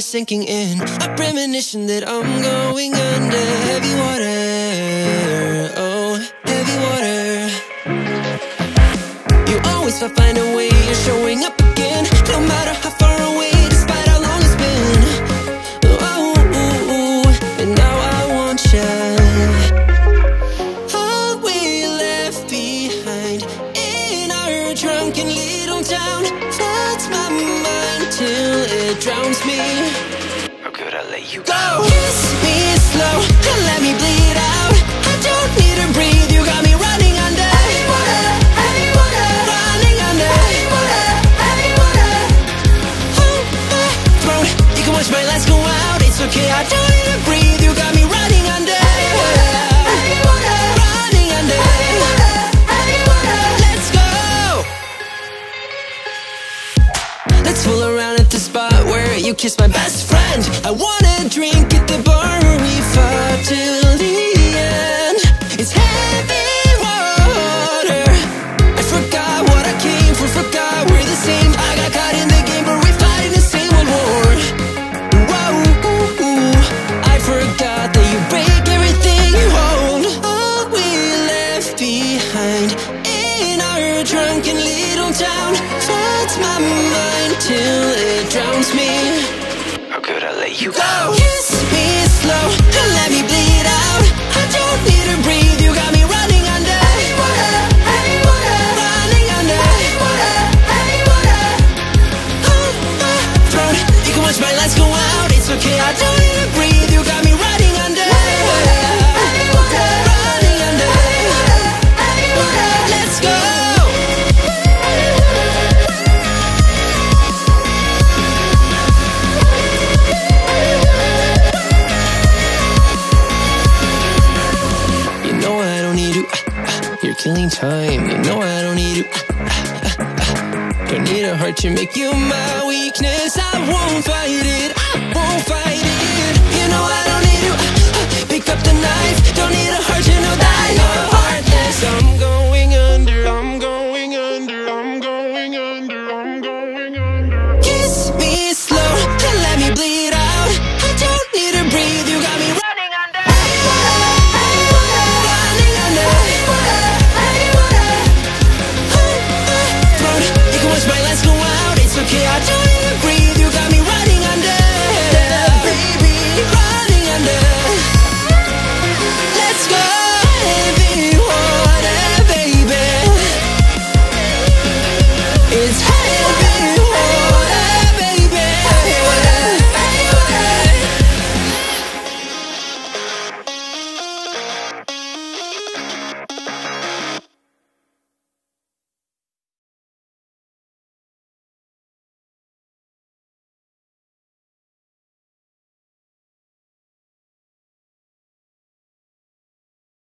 started sinking in. A premonition that I'm going under. Heavy water, oh, heavy water. You always find a way, you're showing up again. No matter how far away, despite how long it's been. Oh, ooh, ooh, and now I want you. All we left behind in our drunken little town. Floods my mind till it drowns me. How could I let you go? Kiss me slow and let me bleed out. I don't need to breathe, you got me running under. Heavy water, heavy water. Running under. Heavy water, heavy water. Hold my throat, you can watch my lights go out. It's okay, I don't need to breathe, you got me running under. Heavy water, heavy water. Running under. Heavy water, heavy water. Let's go. Let's fool around at the spot where you kiss my best friend. I wanna drink at the bar where we fought till the end. It's heavy water. I forgot what I came for, forgot we're the same. I got caught in the game, but we're fighting the same old war. Whoa, I forgot that you break everything you hold. All we left behind in our drunken little town. Floods my mind till it drowns me. How could I let you go? Kiss me slow and let me bleed out. I don't need to breathe, you got me running under. Heavy water, heavy water. Running under. Heavy water, heavy water. Hold my throat, you can watch my lights go out. It's okay, I don't need to breathe, you got me running under. Heavy water, heavy water. Running under. Heavy water, heavy water. Let's go. Killing time, you know I don't need you. Don't need a heart to make you my weakness. I won't fight it, I won't fight it.